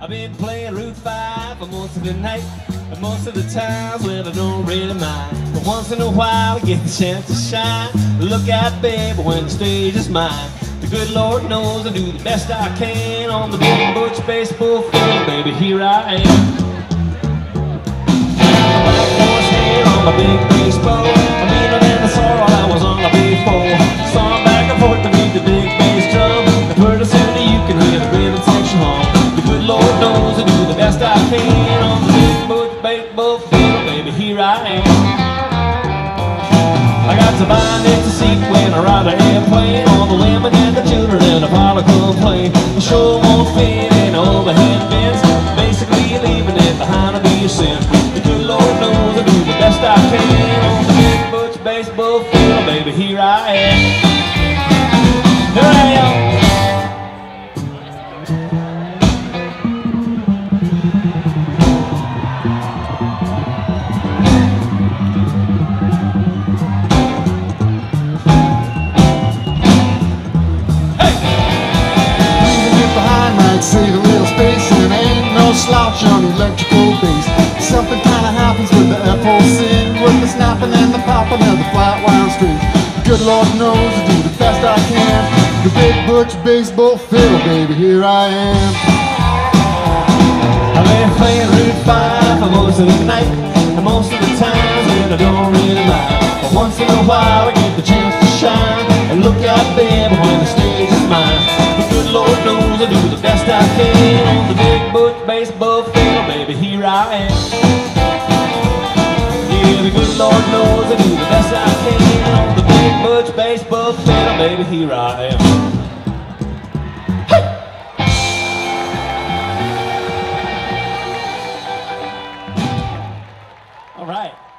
I've been playing Route 5 for most of the night, and most of the times when I don't really mind. But once in a while I get the chance to shine. Look out, baby, when the stage is mine. The good Lord knows I do the best I can on the Big Butch Bass Bull Fiddle, baby, here I am. I'm a big bass bow, I meaner than I saw I was on a before. So I'm back and forth beneath the big bass drum, and pretty soon you can hear the rhythm section hum. The good Lord knows I do the best I can on the Big Butch Bass Bull Fiddle, baby, here I am. I got to buy next to seat when I ride an airplane. All the women and the children and the pilot complain. The show won't fit in overhead bins, basically leaving it behind to be a sin. The good Lord knows I do the best I can on the Big Butch Bass Bull Fiddle, baby, here I am. Here I am. Hey! Leaving it behind might save a little space, and it ain't no slouch on electrical bass. Something kinda happens with the FOC, with the snapping and the popping and the flat wire strings. Good Lord knows I do the best I can. The Big Butch Bass Bull Fiddle, baby, here I am. I've been playing Route 5 for most of the night, and most of the times that I don't really mind. But once in a while I get the chance to shine, and look out there when the stage is mine. The good Lord knows I do the best I can on the Big Butch Bass Bull Fiddle, baby, here I am. Yeah, the good Lord knows I do the best I can on the Big Butch Bass Bull Fiddle, baby, here I am. Hey! All right.